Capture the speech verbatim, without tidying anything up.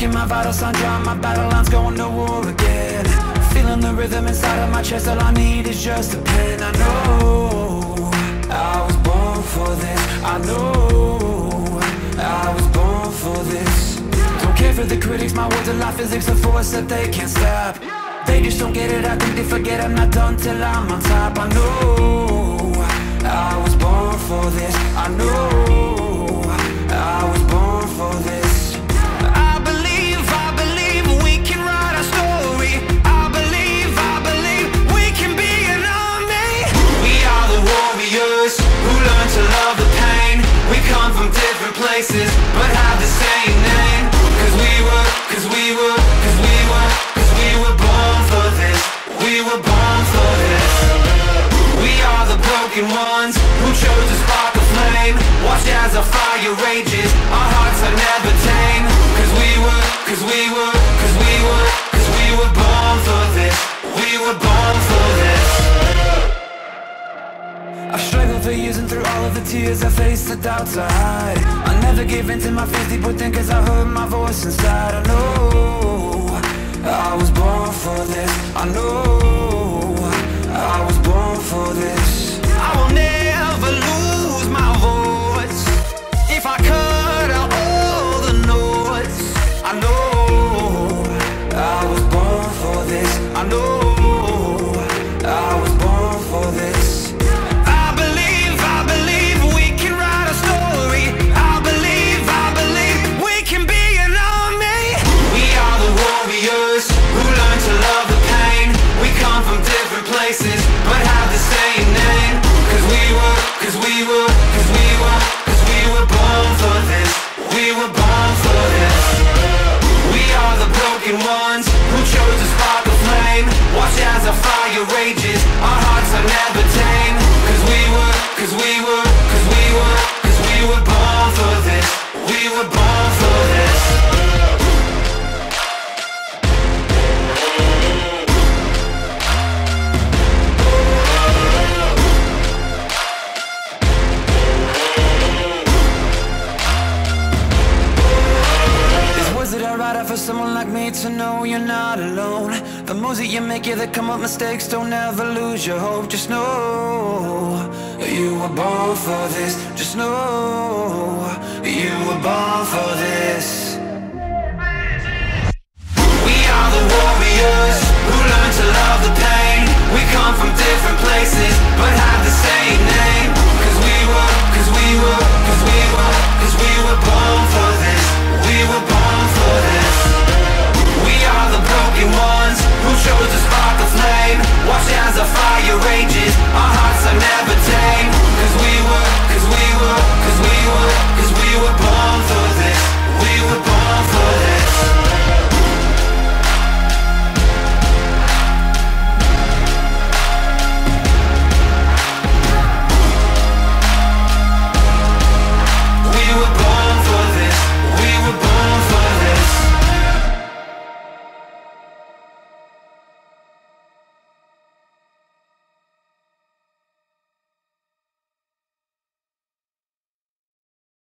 Checking my vital signs, yeah, my battle lines going to war again. Feeling the rhythm inside of my chest, all I need is just a pen. I know I was born for this. I know I was born for this. Don't care for the critics, my words are life physics, a force that they can't stop. They just don't get it, I think they forget I'm not done till I'm on top. I know I was born for this. I know I was born for this. Places, but have the same name. Cause we were, cause we were, cause we were, cause we were born for this. We were born for this. We are the broken ones who chose to spark a flame. Watch as our fire rages, our hearts are never tame. Cause we were, cause we were, cause we were, cause we were born for this. We were born for this. I've struggled for years and through all of the tears I faced, the doubts I hide. I never gave in to my fears, deep within, cause I heard my voice inside. I know I was born for this. I know I was born for this. I will never lose my voice. If I cut out all the noise, I know I was born for this. I know I was born for this. That come up mistakes, don't ever lose your hope. Just know you were born for this. Just know you were born for this.